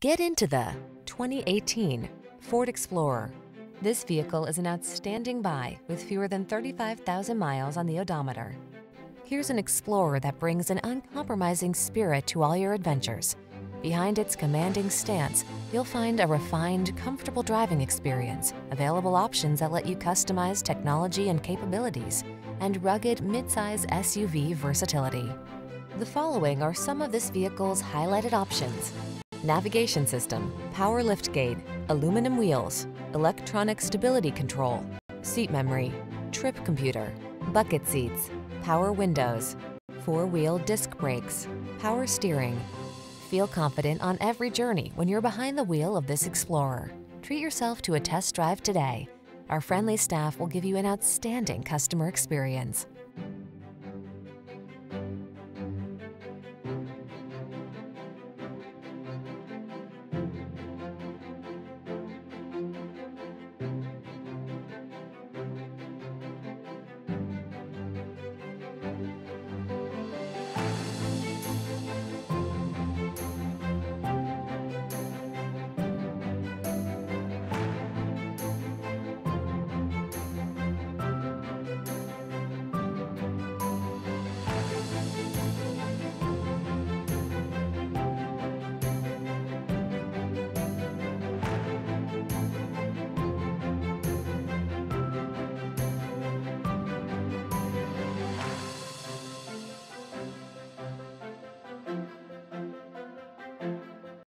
Get into the 2018 Ford Explorer. This vehicle is an outstanding buy with fewer than 35,000 miles on the odometer. Here's an Explorer that brings an uncompromising spirit to all your adventures. Behind its commanding stance, you'll find a refined, comfortable driving experience, available options that let you customize technology and capabilities, and rugged midsize SUV versatility. The following are some of this vehicle's highlighted options: navigation system, power liftgate, aluminum wheels, electronic stability control, seat memory, trip computer, bucket seats, power windows, four-wheel disc brakes, power steering. Feel confident on every journey when you're behind the wheel of this Explorer. Treat yourself to a test drive today. Our friendly staff will give you an outstanding customer experience.